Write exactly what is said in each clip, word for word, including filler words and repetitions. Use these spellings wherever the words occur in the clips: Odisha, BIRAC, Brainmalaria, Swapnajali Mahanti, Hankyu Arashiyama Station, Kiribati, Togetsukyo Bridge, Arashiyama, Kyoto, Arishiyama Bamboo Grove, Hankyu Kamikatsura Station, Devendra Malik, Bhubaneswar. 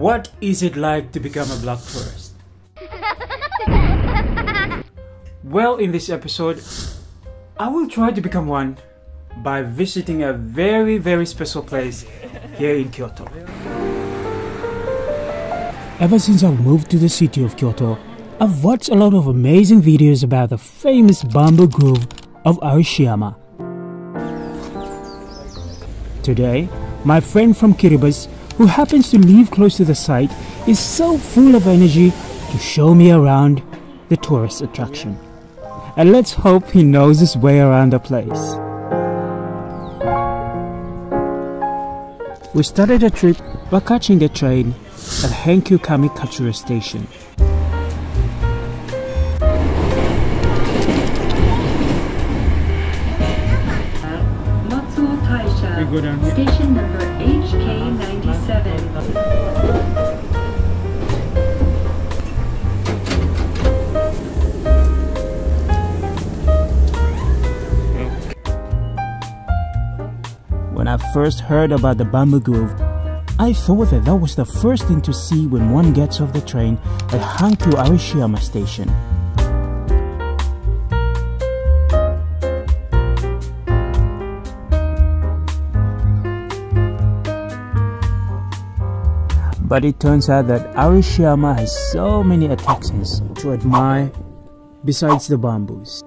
What is it like to become a black tourist? Well, in this episode, I will try to become one by visiting a very very special place here in Kyoto. Ever since I've moved to the city of Kyoto, I've watched a lot of amazing videos about the famous bamboo grove of Arashiyama. Today, my friend from Kiribati, who happens to live close to the site, is so full of energy to show me around the tourist attraction. And let's hope he knows his way around the place. We started the trip by catching the train at Hankyu Kamikatsura Station. Station number H K ninety-seven. When I first heard about the bamboo grove, I thought that that was the first thing to see when one gets off the train at Hankyu Arashiyama Station. But it turns out that Arashiyama has so many attractions to admire besides the bamboos.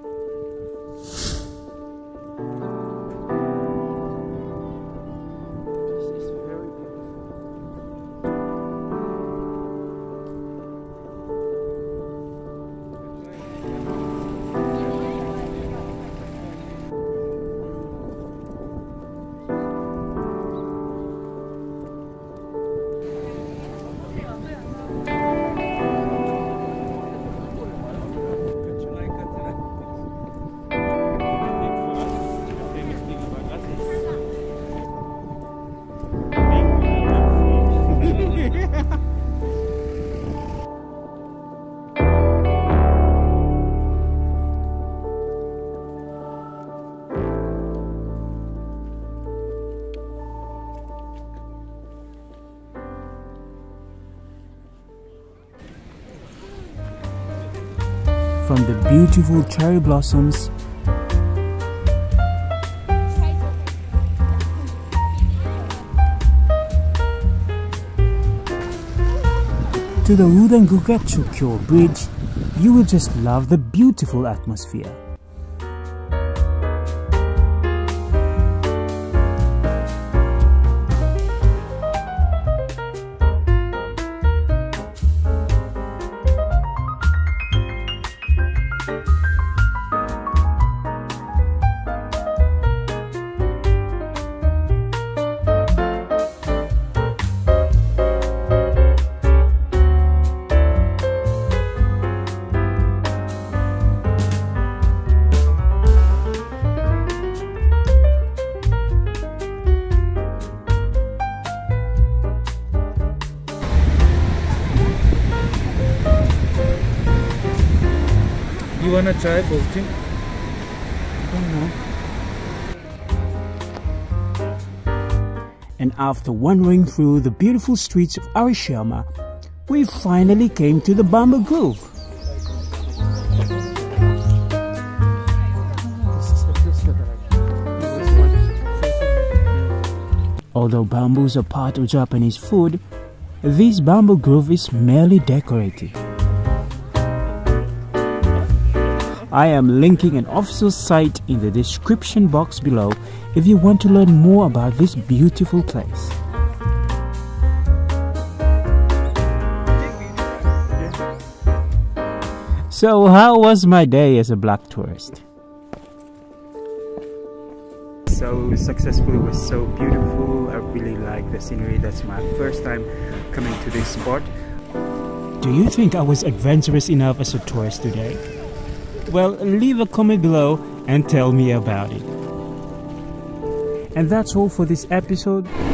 From the beautiful cherry blossoms to the wooden Togetsukyo Bridge, you will just love the beautiful atmosphere. You wanna try bolting? I don't know. And after wandering through the beautiful streets of Arashiyama, we finally came to the bamboo grove. Although bamboos are part of Japanese food, this bamboo grove is merely decorative. I am linking an official site in the description box below if you want to learn more about this beautiful place. So, how was my day as a black tourist? So successful, it was so beautiful. I really like the scenery. That's my first time coming to this spot. Do you think I was adventurous enough as a tourist today? Well, leave a comment below and tell me about it. And that's all for this episode.